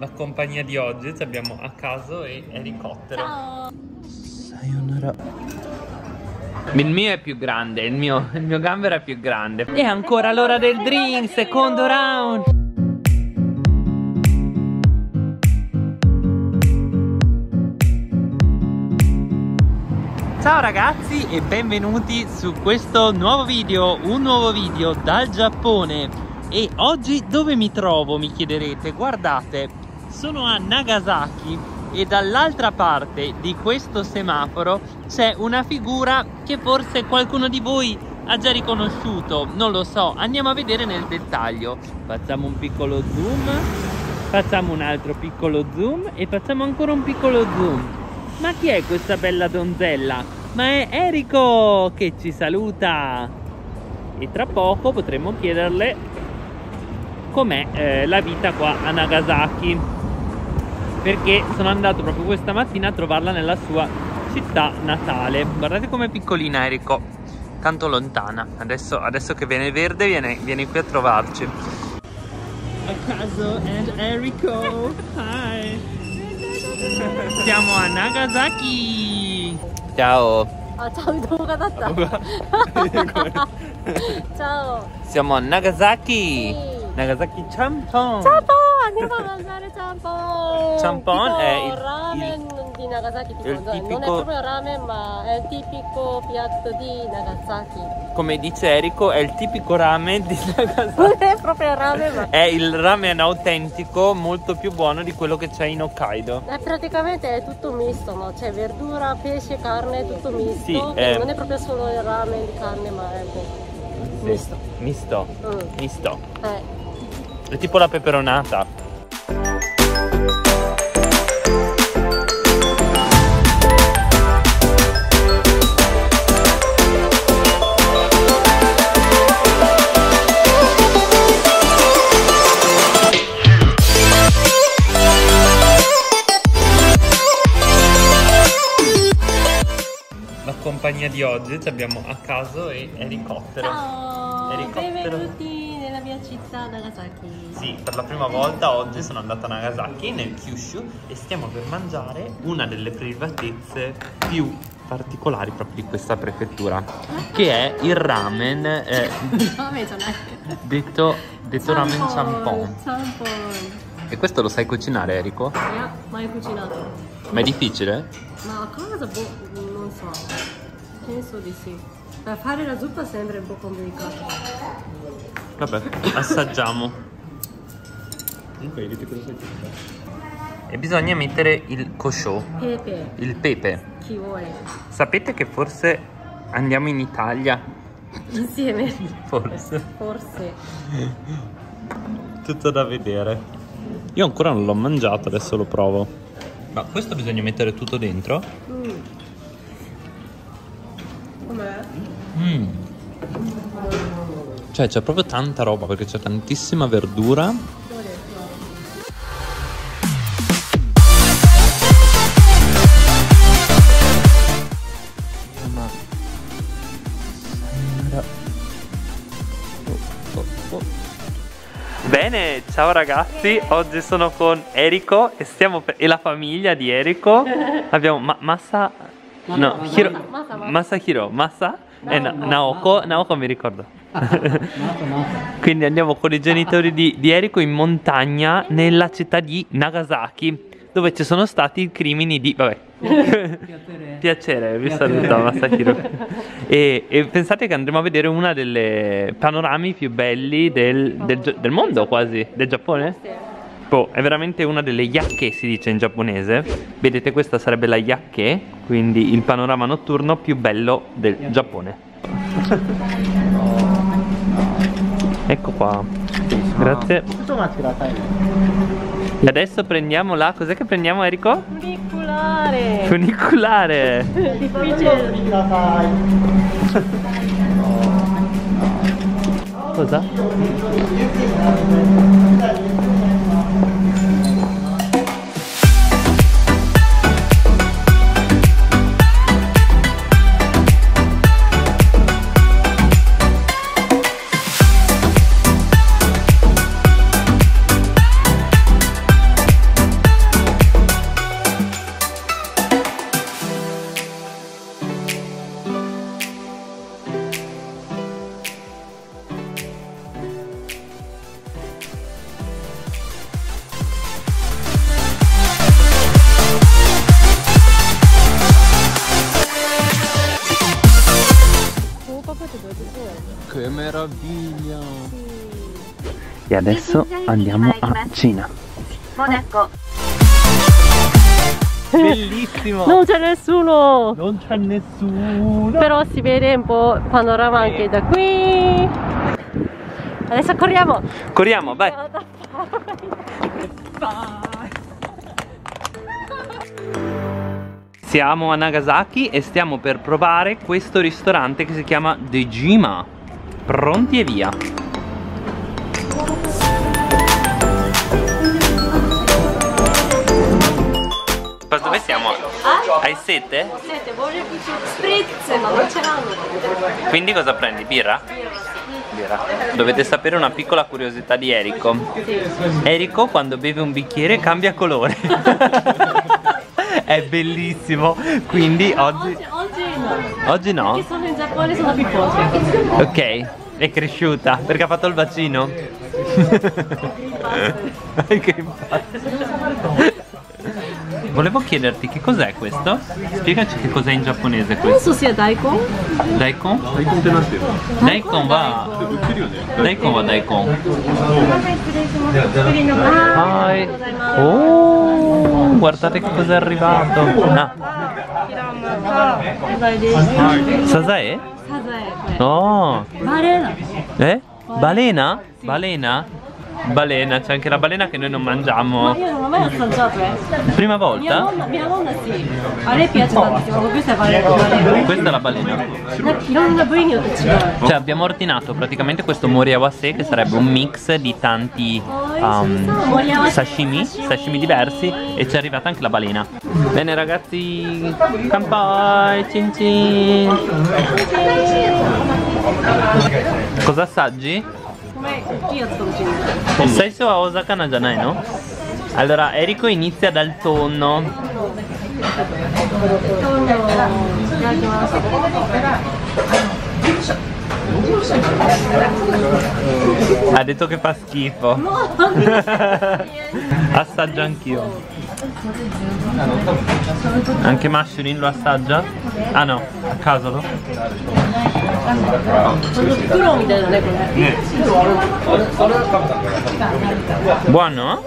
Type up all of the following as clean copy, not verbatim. la compagnia di oggi. Ci abbiamo Akaso e Elicottero. Ciao. Sayonara. Il mio è più grande, il mio gambero è più grande. E ancora l'ora del drink, secondo round. Ciao ragazzi e benvenuti su questo nuovo video, un nuovo video dal Giappone. E oggi dove mi trovo, mi chiederete? Guardate, sono a Nagasaki. E dall'altra parte di questo semaforo c'è una figura che forse qualcuno di voi ha già riconosciuto, non lo so, andiamo a vedere nel dettaglio. Facciamo un piccolo zoom, facciamo un altro piccolo zoom e facciamo ancora un piccolo zoom. Ma chi è questa bella donzella? Ma è Eriko che ci saluta e tra poco potremo chiederle com'è la vita qua a Nagasaki, perché sono andato proprio questa mattina a trovarla nella sua città natale. Guardate com'è piccolina Eriko, tanto lontana. Adesso che viene verde viene qui a trovarci. Akaso and Eriko, hi. Siamo a Nagasaki. Ciao. Ciao. Siamo a Nagasaki. Nagasaki Champon. Andiamo a mangiare Champon. Champon è il ramen di Nagasaki, tipico, non è proprio ramen ma è il tipico piatto di Nagasaki. Come dice Eriko, è il tipico ramen di Nagasaki. Non è proprio ramen ma... è il ramen autentico, molto più buono di quello che c'è in Hokkaido. Praticamente è tutto misto, no? C'è verdura, pesce, carne, tutto misto. Sì, non è proprio solo il ramen di carne ma è misto. Misto. Misto. È tipo la peperonata. La compagnia di oggi ci abbiamo Akaso e Ericottero. Ciao, Ericottero. Benvenuti città Nagasaki. Sì, per la prima volta oggi sono andata a Nagasaki nel Kyushu e stiamo per mangiare una delle privatezze più particolari proprio di questa prefettura, che è il ramen, detto ramen champon. E questo lo sai cucinare, Eriko? No, mai cucinato. Ma è difficile? Ma a casa non so, penso di sì. Per fare la zuppa sembra un po' complicato. Vabbè, assaggiamo. E bisogna mettere il kosho, il pepe. Chi vuole. Sapete che forse andiamo in Italia insieme? Forse. Tutto da vedere. Io ancora non l'ho mangiato, adesso lo provo. Ma questo bisogna mettere tutto dentro? Com'è? Cioè c'è proprio tanta roba, perché c'è tantissima verdura. Bene, ciao ragazzi, oggi sono con Eriko e la famiglia di Eriko. Abbiamo Naoko, mi ricordo. Quindi andiamo con i genitori di Eriko in montagna nella città di Nagasaki, dove ci sono stati i crimini di... vabbè. Piacere, vi saluto Masahiro. E pensate che andremo a vedere una delle panorami più belli del mondo, quasi, del Giappone. È veramente una delle yakke, si dice in giapponese. Vedete, questa sarebbe la yakke, quindi il panorama notturno più bello del Giappone. Ecco qua. Grazie. E adesso prendiamo la... cos'è che prendiamo, Eriko? Funicolare. Funicolare. Difficile. Cosa? meraviglia! Sì. E adesso andiamo a Cina. Monaco. Bellissimo! Non c'è nessuno! Non c'è nessuno! Però si vede un po' il panorama anche da qui. Adesso corriamo! Corriamo, vai! Siamo a Nagasaki e stiamo per provare questo ristorante che si chiama Dejima. Pronti e via! Ma dove siamo? Ai 7? Voglio spritz, ma non ce l'hanno. Quindi cosa prendi? Birra? Birra. Dovete sapere una piccola curiosità di Eriko. Eriko quando beve un bicchiere cambia colore. È bellissimo, quindi oggi... Oggi no. Perché sono in Giappone, sono piccola. Ok, è cresciuta perché ha fatto il vaccino? Che impazzo. Volevo chiederti che cos'è questo? Spiegaci che cos'è in giapponese questo. Penso sia daikon. Daikon? Daikon va. Daikon va daikon. Oh! Guardate che cosa è arrivato. Sasae? Oh. Balena. Eh? Balena? Balena? Balena, c'è anche la balena che noi non mangiamo. Ma io non l'ho mai assaggiato, eh. Prima volta? Mia nonna sì. A lei piace tantissimo, questa è balena. Questa è la balena. Cioè abbiamo ordinato praticamente questo moriawase, che sarebbe un mix di tanti sashimi diversi, e ci è arrivata anche la balena. Bene ragazzi, kanpai, cin cin. Cosa assaggi? Sei su a Osaka Najanai, no? Allora, Eriko inizia dal tonno. Ha detto che fa schifo. Assaggio anch'io. Anche Mashurin lo assaggia? Ah no, a caso lo? Buono?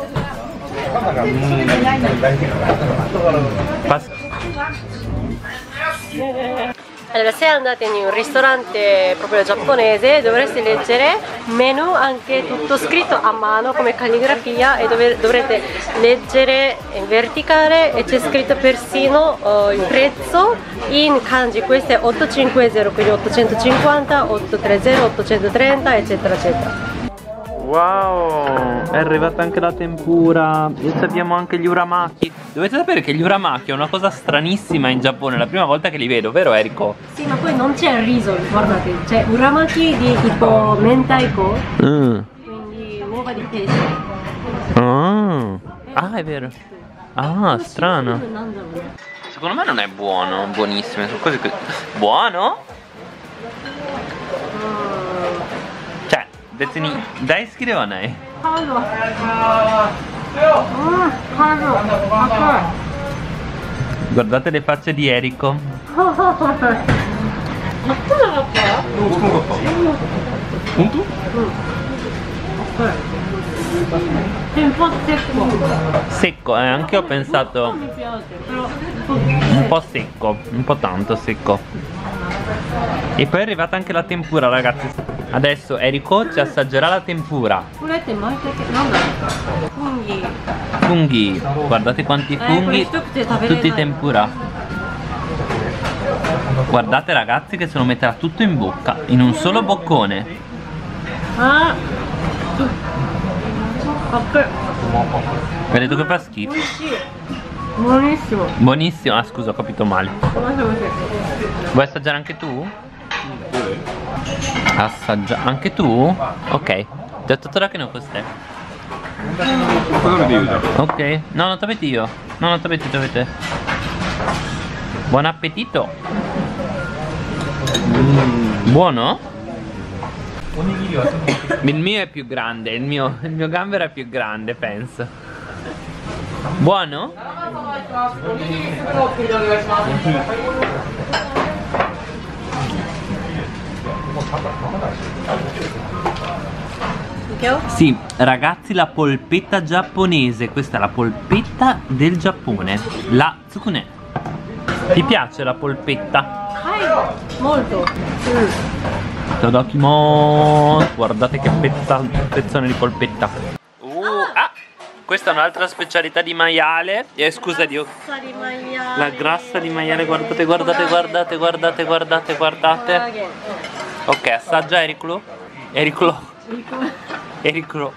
Allora, se andate in un ristorante proprio giapponese dovreste leggere menu, anche tutto scritto a mano come calligrafia, e dovrete leggere in verticale, e c'è scritto persino il prezzo in kanji. Questo è 850, quindi 850, 830, 830, eccetera eccetera. Wow, è arrivata anche la tempura. Adesso abbiamo anche gli uramaki. Dovete sapere che gli uramaki è una cosa stranissima in Giappone, è la prima volta che li vedo, vero Eriko? Sì, ma poi non c'è il riso, guardate, c'è uramaki di tipo mentaiko, quindi uova di pesce. Oh. Ah, è vero. Ah, strano. Secondo me non è buono, buonissimo, sono cose che... Buono?別に大好きではない。ハード。ハード。 Guardate le facce di Eriko. Secco, anche ho pensato un po' secco, un po' tanto secco. E poi è arrivata anche la tempura, ragazzi. Adesso Eriko ci assaggerà la tempura. Funghi, guardate quanti funghi, tutti tempura. Guardate ragazzi che se lo metterà tutto in bocca, in un solo boccone. Vedo che fa schifo. Buonissimo. Buonissimo, ah scusa, ho capito male. Vuoi assaggiare anche tu? Assaggia anche tu? Ok, già tutto da che non costè. Ok, no, non t'avete io. No, non t'avete, t'avete. Buon appetito. Buono? Il mio è più grande, il mio gambero è più grande, penso. Buono? Sì, ragazzi, la polpetta giapponese. Questa è la polpetta del Giappone, la tsukune. Ti piace la polpetta? Molto. Tadakimasu. Guardate che pezzone di polpetta. Questa è un'altra specialità di maiale. Scusa Dio. La grassa di maiale. Guardate, guardate, guardate, guardate, guardate, guardate. Ok, assaggia Ericolo. Ericolo. Eriko.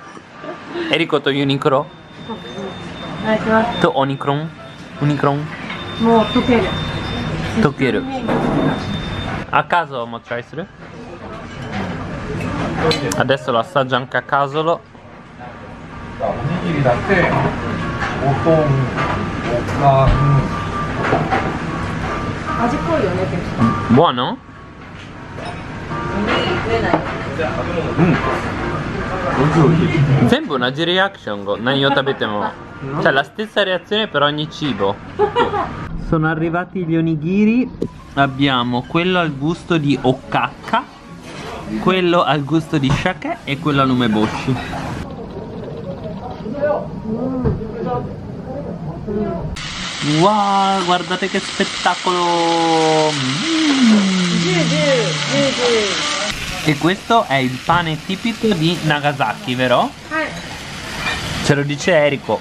Eriko to Unicro. To Onicron. Unicron. Tokeru. Tokeru. A caso mo try suru? Adesso lo assaggio anche a casolo. Buono? Sembra una G-reaction, cioè la stessa reazione per ogni cibo. Sono arrivati gli onigiri. Abbiamo quello al gusto di okkaka, quello al gusto di sake e quello all'umeboshi. Wow, guardate che spettacolo! E questo è il pane tipico di Nagasaki, vero? Ce lo dice Eriko.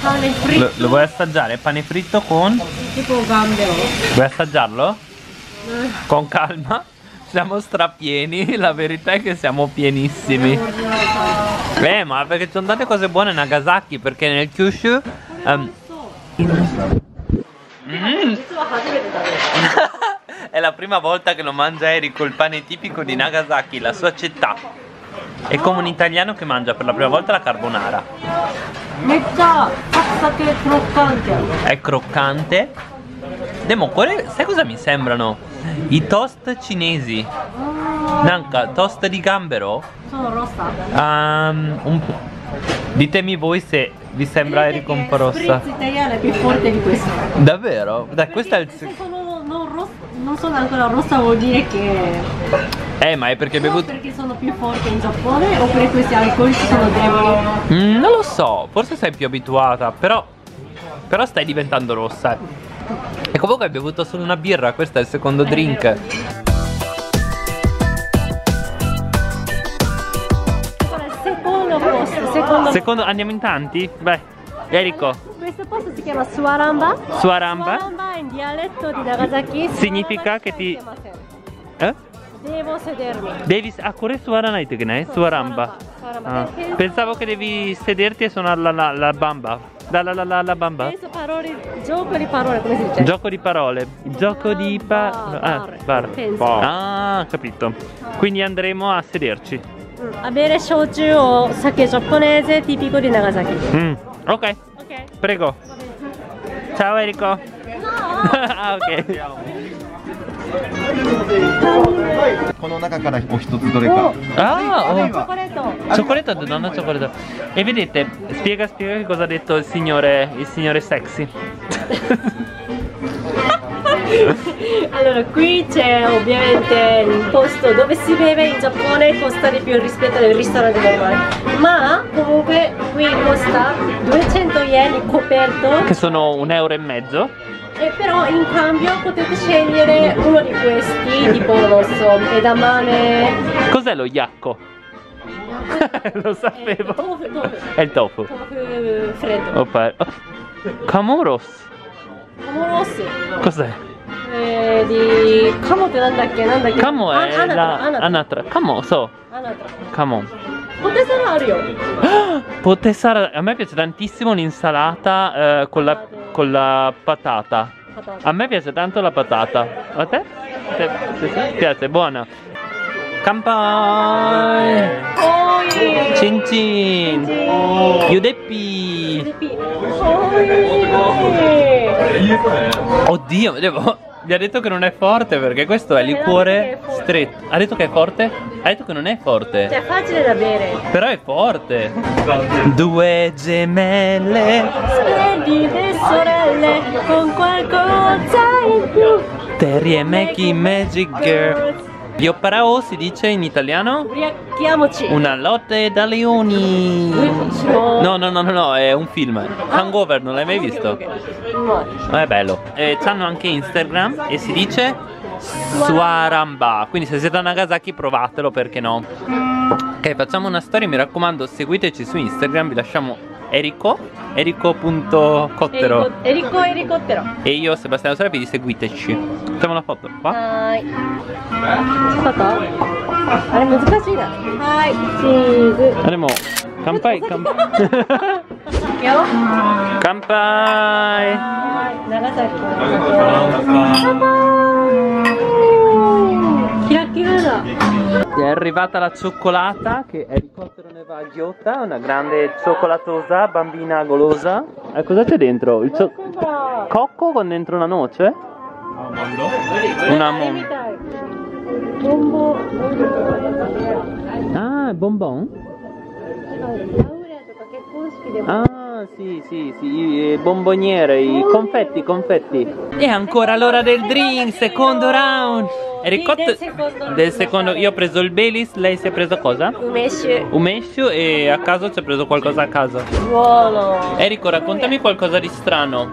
Pane fritto. Lo vuoi assaggiare? Pane fritto con? Tipo gambero. Vuoi assaggiarlo? Con calma. Siamo strapieni, la verità è che siamo pienissimi. Ma perché sono tante cose buone a Nagasaki, perché nel Kyushu... È la prima volta che lo mangia Eriko, il pane tipico di Nagasaki, la sua città. È come un italiano che mangia per la prima volta la carbonara. È croccante. Sai cosa mi sembrano? I toast cinesi. Nanka, toast di gambero? Sono rossa. Ditemi voi se vi sembra Eriko un po' rossa. La italiana è più forte di questo. Davvero? Dai, questo è il... Non sono ancora rossa, vuol dire che... ma è perché bevuto... perché sono più forte in Giappone, oppure questi alcolici sono deboli? Non lo so, forse sei più abituata, però stai diventando rossa. E comunque hai bevuto solo una birra, questo è il secondo drink. Secondo posto, secondo... Andiamo in tanti? Vai, Eriko. Questo posto si chiama Suwaranba. Suwaranba? Suwaranba in dialetto di Nagasaki significa che ti... Devo sedermi. Devi... Suwaranba. Pensavo che devi sederti e suonare la bamba. La bamba. Penso parole, gioco di parole, come si dice? Gioco di parole. Gioco di bar. Capito. Quindi andremo a sederci. A bere shochu o sake giapponese tipico di Nagasaki. Ok. Prego. Ciao Eriko. No. Ok. Cioccolato, donna cioccolato. E vedete, spiega che cosa ha detto il signore sexy. Allora, qui c'è ovviamente il posto dove si beve in Giappone, costa di più rispetto al ristorante normale, ma comunque qui costa 200 yen coperto, che sono 1,50 euro, e però in cambio potete scegliere uno di questi, tipo non so, edamame. Cos'è lo yakko? Lo sapevo. È il tofu. Tofu freddo. Kamurosu. Kamurosu. Cos'è? Di Camo nanda che Camo è anatra. Camo so. Anatra. Camo. Potesara. A me piace tantissimo l'insalata con la patata. A me piace tanto la patata. A te? Te piace, buona. Kanpai. Cin cin. Yudeppi. Oddio, mi ha detto che non è forte, perché questo è liquore stretto. Ha detto che è forte? Ha detto che non è forte. Cioè, è facile da bere. Però è forte. Due gemelle, splendide sorelle, con qualcosa in più. Terry e Maggie Magic Girl. Ioparao si dice in italiano? Ubriachiamoci. Una lotte da leoni. No, è un film. Hangover, non l'hai mai visto? No. È bello. C'hanno anche Instagram e si dice Suwaranba. Quindi se siete a Nagasaki provatelo, perché no? Ok, facciamo una storia, mi raccomando, seguiteci su Instagram, vi lasciamo Eriko.cottero. Eriko. E io, Sebastiano Serafini, seguiteci. Facciamo la foto qua. Andiamo. Kanpai, kanpai. È arrivata la cioccolata, che è ne va ghiotta, una grande cioccolatosa bambina golosa. E cosa c'è dentro? Il cocco con dentro una noce? Ah, bonbon? Ah, sì, bomboniere, i confetti. E ancora l'ora del drink, secondo round. Del secondo, io ho preso il Belis, lei si è presa cosa? Umeshu, e a caso ci ha preso qualcosa a caso. Buono. Eriko, raccontami qualcosa di strano.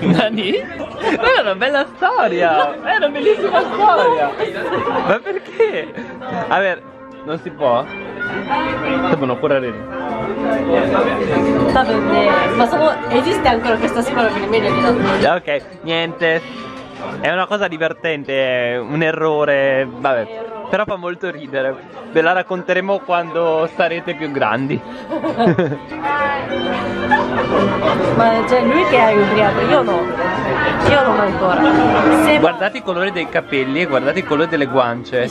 Nani? Ma è una bella storia! È una bellissima storia! Ma perché? A ver, non si può? Devono curare. Ma esiste ancora questa scuola che meglio. Ok, niente. È una cosa divertente, è un errore, vabbè. Però fa molto ridere. Ve la racconteremo quando sarete più grandi. Ma c'è lui che è ubriaco, io non ancora. Guardate i colori dei capelli e guardate i colori delle guance.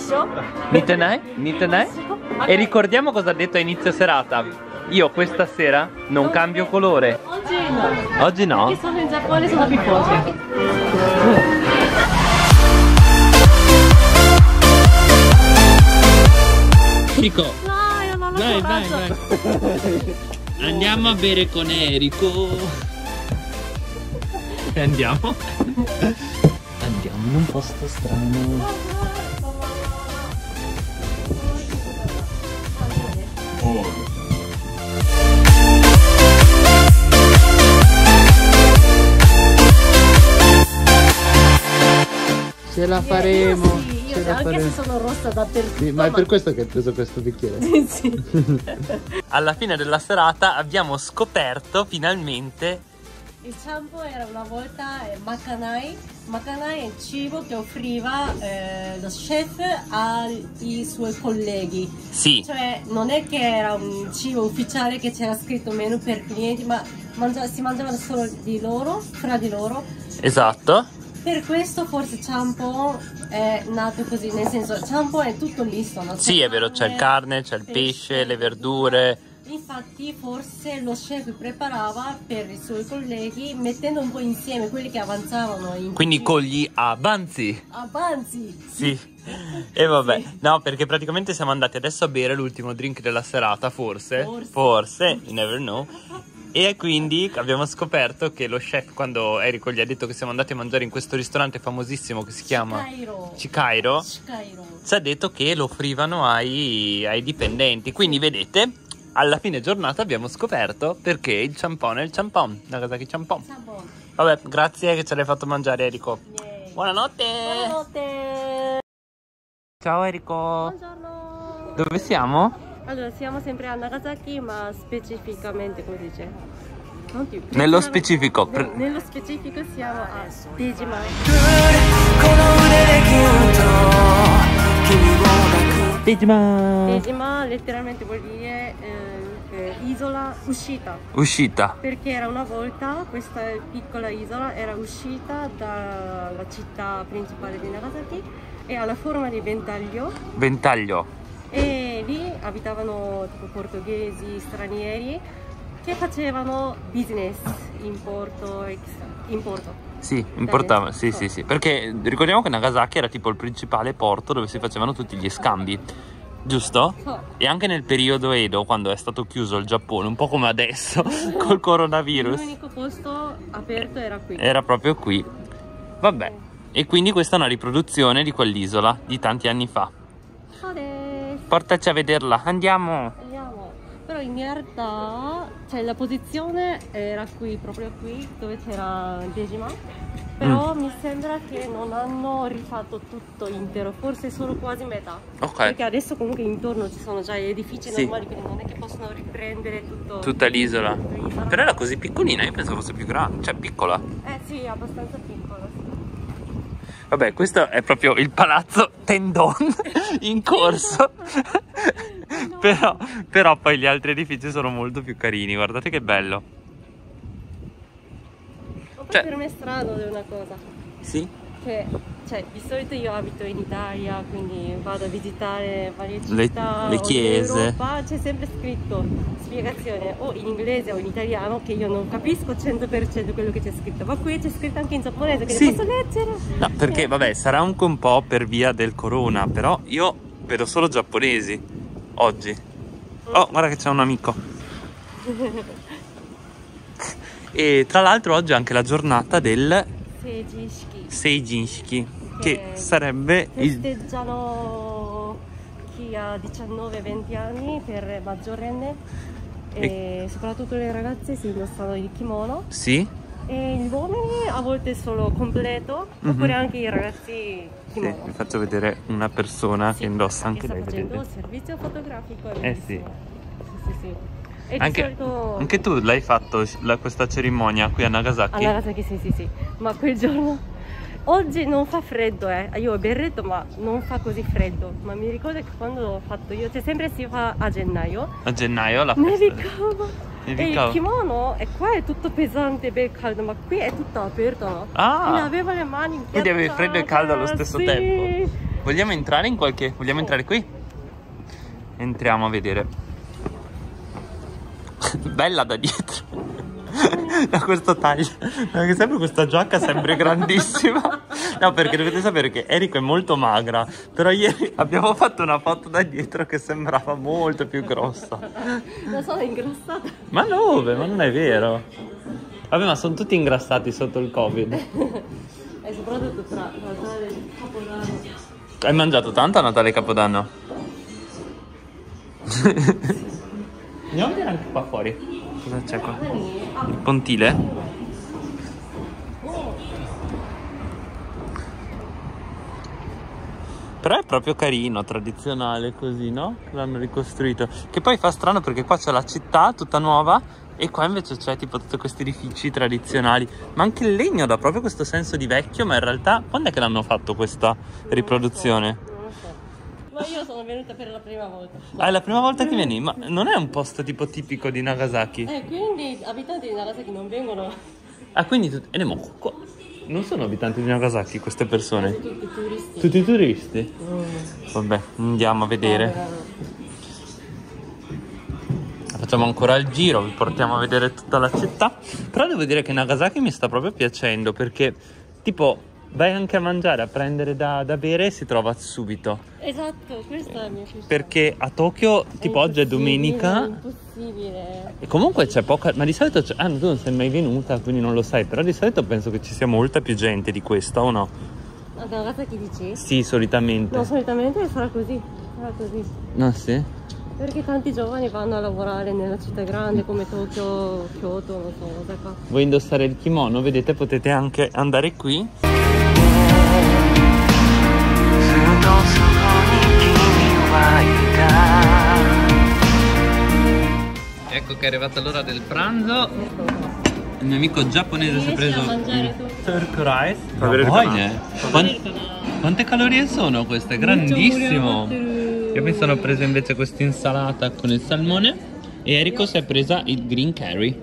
Nitenai? E ricordiamo cosa ha detto a inizio serata. Io questa sera non cambio colore. Oggi no. Perché sono in Giappone, sono piccolo. Eriko, dai. Andiamo a bere con Eriko. E andiamo in un posto strano. Ce la faremo. Anche se sono rossa dappertutto. Sì, ma è per questo che hai preso questo bicchiere. Sì. Alla fine della serata abbiamo scoperto finalmente. Il Champon era una volta makanai. Makanai è il cibo che offriva lo chef ai suoi colleghi. Sì. Cioè non è che era un cibo ufficiale che c'era scritto menu per clienti, ma si mangiavano solo fra di loro. Esatto. Per questo forse Champon è nato così, nel senso Champon è tutto misto, no? Sì, è vero, c'è il carne, c'è il pesce, le verdure. Infatti forse lo chef preparava per i suoi colleghi, mettendo un po' insieme quelli che avanzavano in Quindi con gli avanzi. Sì. E vabbè, no, perché praticamente siamo andati adesso a bere l'ultimo drink della serata, forse, you never know. E quindi abbiamo scoperto che lo chef, quando Eriko gli ha detto che siamo andati a mangiare in questo ristorante famosissimo che si chiama Chikairo, ci ha detto che lo offrivano ai dipendenti. Quindi vedete, alla fine giornata abbiamo scoperto perché il Champon è il Champon, Nagasaki Champon. Vabbè, grazie che ce l'hai fatto mangiare, Eriko. Yeah. Buonanotte. Ciao Eriko. Buongiorno. Dove siamo? Allora, siamo sempre a Nagasaki, ma specificamente, come dice? Nello specifico siamo a Dejima. Dejima letteralmente vuol dire isola uscita. Perché era una volta, questa piccola isola era uscita dalla città principale di Nagasaki e ha la forma di ventaglio. E lì abitavano tipo portoghesi, stranieri che facevano business in porto. Sì, importavano, sì, perché ricordiamo che Nagasaki era tipo il principale porto dove si facevano tutti gli scambi. giusto? E anche nel periodo Edo, quando è stato chiuso il Giappone, un po' come adesso col coronavirus, l'unico posto aperto era qui, era proprio qui. Vabbè, e quindi questa è una riproduzione di quell'isola di tanti anni fa. Portaci a vederla, andiamo! Andiamo! Però in realtà, cioè, la posizione era qui, proprio qui, dove c'era Dejima. Però mi sembra che non hanno rifatto tutto intero, forse solo quasi metà. Ok. Perché adesso comunque intorno ci sono già edifici normali, quindi non è che possono riprendere tutto. Tutta l'isola. Però era così piccolina, io pensavo fosse più grande, cioè piccola. Eh sì, abbastanza piccola, sì. Vabbè, questo è proprio il palazzo Tendon in corso. No. però poi gli altri edifici sono molto più carini, guardate che bello. Ma poi per me è strano di una cosa. Sì? Che, cioè, di solito io abito in Italia, quindi vado a visitare varie città, le chiese. In Europa c'è sempre scritto spiegazione o in inglese o in italiano, che io non capisco 100% quello che c'è scritto, ma qui c'è scritto anche in giapponese, che ne posso leggere. No, perché vabbè, sarà anche un po' per via del corona, però io vedo solo giapponesi oggi. Oh, guarda che c'è un amico. E tra l'altro oggi è anche la giornata del Seijinshiki, che sarebbe festeggiano chi ha 19-20 anni per maggiorenne, e soprattutto le ragazze si indossano il kimono. Sì. E gli uomini a volte solo completo, oppure anche i ragazzi kimono. Sì, vi faccio vedere una persona che indossa anche lei. Sta facendo servizio fotografico. Sì. E anche tu l'hai fatto questa cerimonia qui a Nagasaki? A Nagasaki sì, ma quel giorno, oggi non fa freddo, io ho berretto ma non fa così freddo, ma mi ricordo che quando l'ho fatto io, cioè sempre si fa a gennaio. A gennaio la festa. Nevicava. E il kimono è qua è tutto pesante, bel caldo, ma qui è tutto aperto, no? Ah! E aveva le mani in piazza. Quindi avevi freddo e caldo allo stesso tempo. Vogliamo entrare in qualche... Vogliamo entrare qui? Entriamo a vedere. Bella da dietro, da questo taglio, perché sempre questa giacca sembra grandissima. No, perché dovete sapere che Eriko è molto magra, però ieri abbiamo fatto una foto da dietro che sembrava molto più grossa. La sono ingrassata. Ma no, ma non è vero. Vabbè, ma sono tutti ingrassati sotto il Covid. E soprattutto tra Natale e Capodanno. Hai mangiato tanto a Natale e Capodanno? Andiamo a vedere anche qua fuori. Cosa c'è qua? Il pontile? Però è proprio carino, tradizionale così, no? L'hanno ricostruito. Che poi fa strano perché qua c'è la città tutta nuova e qua invece c'è tipo tutti questi edifici tradizionali. Ma anche il legno dà proprio questo senso di vecchio, ma in realtà quando è che l'hanno fatto questa riproduzione? Ma io sono venuta per la prima volta. Ah, è la prima volta che vieni? Ma non è un posto tipo tipico di Nagasaki? Quindi abitanti di Nagasaki non vengono. Ah, quindi non sono abitanti di Nagasaki queste persone? Sono tutti turisti. Tutti turisti? Vabbè, andiamo a vedere. Facciamo ancora il giro, vi portiamo a vedere tutta la città. Però devo dire che Nagasaki mi sta proprio piacendo, perché tipo... vai anche a mangiare, a prendere da bere e si trova subito. Esatto, questo è il mio piacere. Perché a Tokyo, tipo oggi è domenica. È impossibile. E comunque c'è poca... ma di solito c'è... ah, tu non sei mai venuta, quindi non lo sai. Però di solito penso che ci sia molta più gente di questa, o no? A Nagasaki dici? Sì, solitamente. No, solitamente sarà così. Sarà così. No, sì? Perché tanti giovani vanno a lavorare nella città grande come Tokyo, Kyoto, non so, da qua. Vuoi indossare il kimono? Vedete, potete anche andare qui. Ecco che è arrivata l'ora del pranzo. Il mio amico giapponese si è preso il turkey rice. Quante calorie sono queste? Grandissimo. Io mi sono preso invece questa insalata con il salmone e Eriko si è presa il green curry,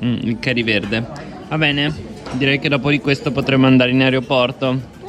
il curry verde. Va bene, direi che dopo di questo potremo andare in aeroporto.